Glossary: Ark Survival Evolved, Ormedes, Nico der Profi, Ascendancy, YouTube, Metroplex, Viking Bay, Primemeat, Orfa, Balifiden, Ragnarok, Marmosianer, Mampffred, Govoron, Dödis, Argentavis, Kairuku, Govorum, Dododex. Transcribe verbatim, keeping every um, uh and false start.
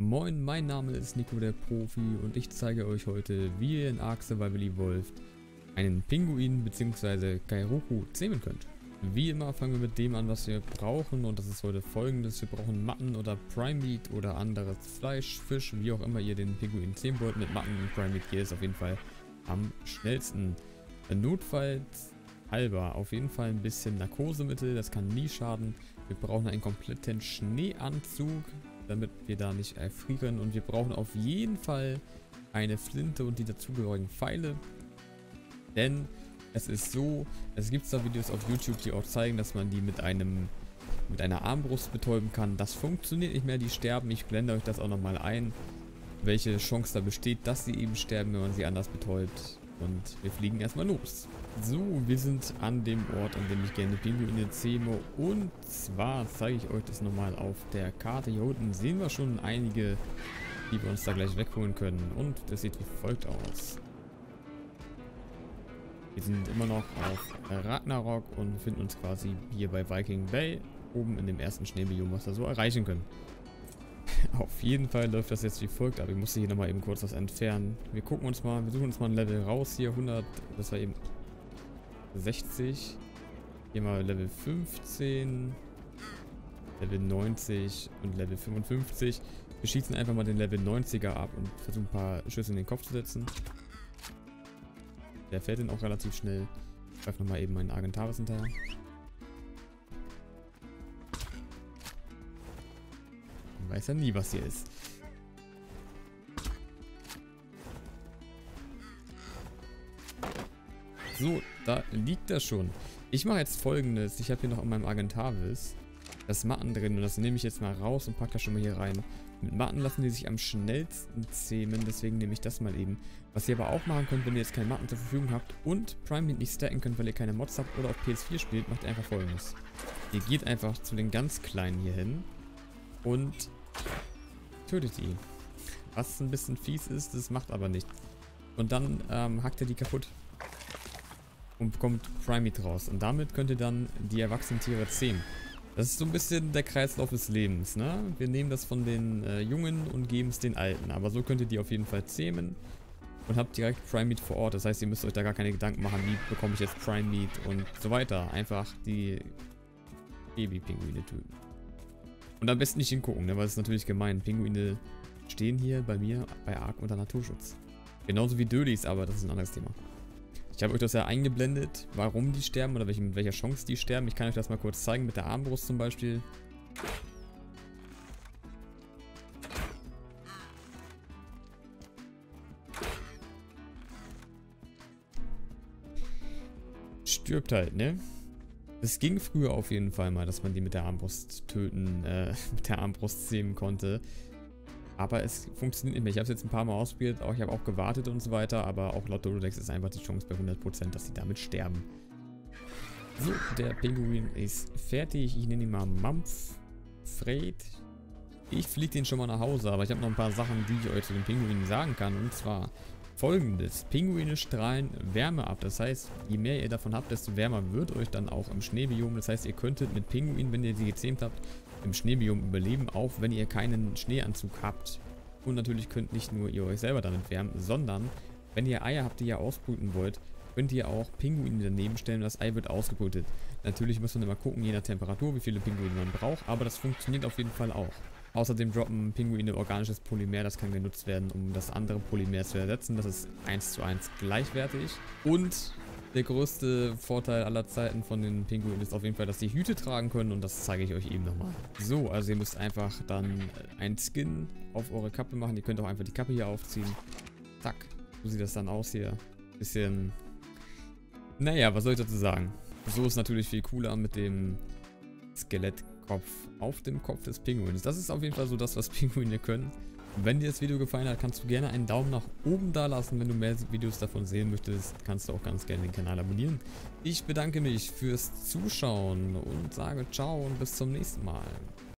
Moin, mein Name ist Nico der Profi und ich zeige euch heute, wie ihr in Ark Survival Evolved einen Pinguin bzw. Kairuku zähmen könnt. Wie immer fangen wir mit dem an, was wir brauchen, und das ist heute folgendes: Wir brauchen Matten oder Primemeat oder anderes Fleisch, Fisch, wie auch immer ihr den Pinguin zähmen wollt. Mit Matten und Primemeat geht es auf jeden Fall am schnellsten. Notfalls halber auf jeden Fall ein bisschen Narkosemittel, das kann nie schaden. Wir brauchen einen kompletten Schneeanzug, damit wir da nicht erfrieren, und wir brauchen auf jeden Fall eine Flinte und die dazugehörigen Pfeile, denn es ist so, es gibt da Videos auf YouTube, die auch zeigen, dass man die mit einem mit einer Armbrust betäuben kann. Das funktioniert nicht mehr, die sterben. Ich blende euch das auch nochmal ein, welche Chance da besteht, dass sie eben sterben, wenn man sie anders betäubt. Und wir fliegen erstmal los. So, wir sind an dem Ort, an dem ich gerne Pinguine zähme. Und zwar zeige ich euch das nochmal auf der Karte. Hier unten sehen wir schon einige, die wir uns da gleich wegholen können. Und das sieht wie folgt aus. Wir sind immer noch auf Ragnarok und befinden uns quasi hier bei Viking Bay, oben in dem ersten Schneebiom, was wir so erreichen können. Auf jeden Fall läuft das jetzt wie folgt ab. Ich musste hier nochmal eben kurz was entfernen. Wir gucken uns mal, wir suchen uns mal ein Level raus. Hier hundert, das war eben sechzig. Hier mal Level fünfzehn, Level neunzig und Level fünfundfünfzig. Wir schießen einfach mal den Level neunziger ab und versuchen ein paar Schüsse in den Kopf zu setzen. Der fällt dann auch relativ schnell. Ich greife nochmal eben meinen Argentavis hinterher. Weiß ja nie, was hier ist. So, da liegt das schon. Ich mache jetzt folgendes. Ich habe hier noch in meinem Argentavis das Matten drin. Und das nehme ich jetzt mal raus und packe das schon mal hier rein. Mit Matten lassen die sich am schnellsten zähmen. Deswegen nehme ich das mal eben. Was ihr aber auch machen könnt, wenn ihr jetzt keine Matten zur Verfügung habt und Primemeat nicht stacken könnt, weil ihr keine Mods habt oder auf P S vier spielt, macht ihr einfach folgendes. Ihr geht einfach zu den ganz Kleinen hier hin und tötet die. Was ein bisschen fies ist, das macht aber nichts. Und dann ähm, hackt ihr die kaputt und bekommt Primemeat raus. Und damit könnt ihr dann die erwachsenen Tiere zähmen. Das ist so ein bisschen der Kreislauf des Lebens, ne? Wir nehmen das von den äh, Jungen und geben es den Alten. Aber so könnt ihr die auf jeden Fall zähmen und habt direkt Primemeat vor Ort. Das heißt, ihr müsst euch da gar keine Gedanken machen, wie bekomme ich jetzt Primemeat und so weiter. Einfach die Babypinguine töten. Und am besten nicht hingucken, ne, weil es ist natürlich gemein. Pinguine stehen hier bei mir bei Ark unter Naturschutz. Genauso wie Dödis, aber das ist ein anderes Thema. Ich habe euch das ja eingeblendet, warum die sterben oder welche, mit welcher Chance die sterben. Ich kann euch das mal kurz zeigen, mit der Armbrust zum Beispiel. Stirbt halt, ne? Es ging früher auf jeden Fall mal, dass man die mit der Armbrust töten, äh, mit der Armbrust zähmen konnte. Aber es funktioniert nicht mehr. Ich habe es jetzt ein paar Mal ausprobiert, auch ich habe auch gewartet und so weiter, aber auch laut Dododex ist einfach die Chance bei hundert Prozent, dass sie damit sterben. So, der Pinguin ist fertig. Ich nenne ihn mal Mampffred. Ich fliege den schon mal nach Hause, aber ich habe noch ein paar Sachen, die ich euch zu den Pinguinen sagen kann, und zwar folgendes: Pinguine strahlen Wärme ab. Das heißt, je mehr ihr davon habt, desto wärmer wird euch dann auch im Schneebiom. Das heißt, ihr könntet mit Pinguinen, wenn ihr sie gezähmt habt, im Schneebiom überleben, auch wenn ihr keinen Schneeanzug habt. Und natürlich könnt nicht nur ihr euch selber damit wärmen, sondern wenn ihr Eier habt, die ihr ausbrüten wollt, könnt ihr auch Pinguine daneben stellen und das Ei wird ausgebrütet. Natürlich muss man immer gucken, je nach Temperatur, wie viele Pinguine man braucht, aber das funktioniert auf jeden Fall auch. Außerdem droppen Pinguine organisches Polymer, das kann genutzt werden, um das andere Polymer zu ersetzen. Das ist eins zu eins gleichwertig. Und der größte Vorteil aller Zeiten von den Pinguinen ist auf jeden Fall, dass sie Hüte tragen können, und das zeige ich euch eben nochmal. So, also ihr müsst einfach dann einen Skin auf eure Kappe machen. Ihr könnt auch einfach die Kappe hier aufziehen. Zack, so sieht das dann aus hier. Bisschen, naja, was soll ich dazu sagen? So ist natürlich viel cooler mit dem Skelett auf dem Kopf des Pinguins. Das ist auf jeden Fall so das, was Pinguine können. Wenn dir das Video gefallen hat, kannst du gerne einen Daumen nach oben da lassen. Wenn du mehr Videos davon sehen möchtest, kannst du auch ganz gerne den Kanal abonnieren. Ich bedanke mich fürs Zuschauen und sage ciao und bis zum nächsten Mal.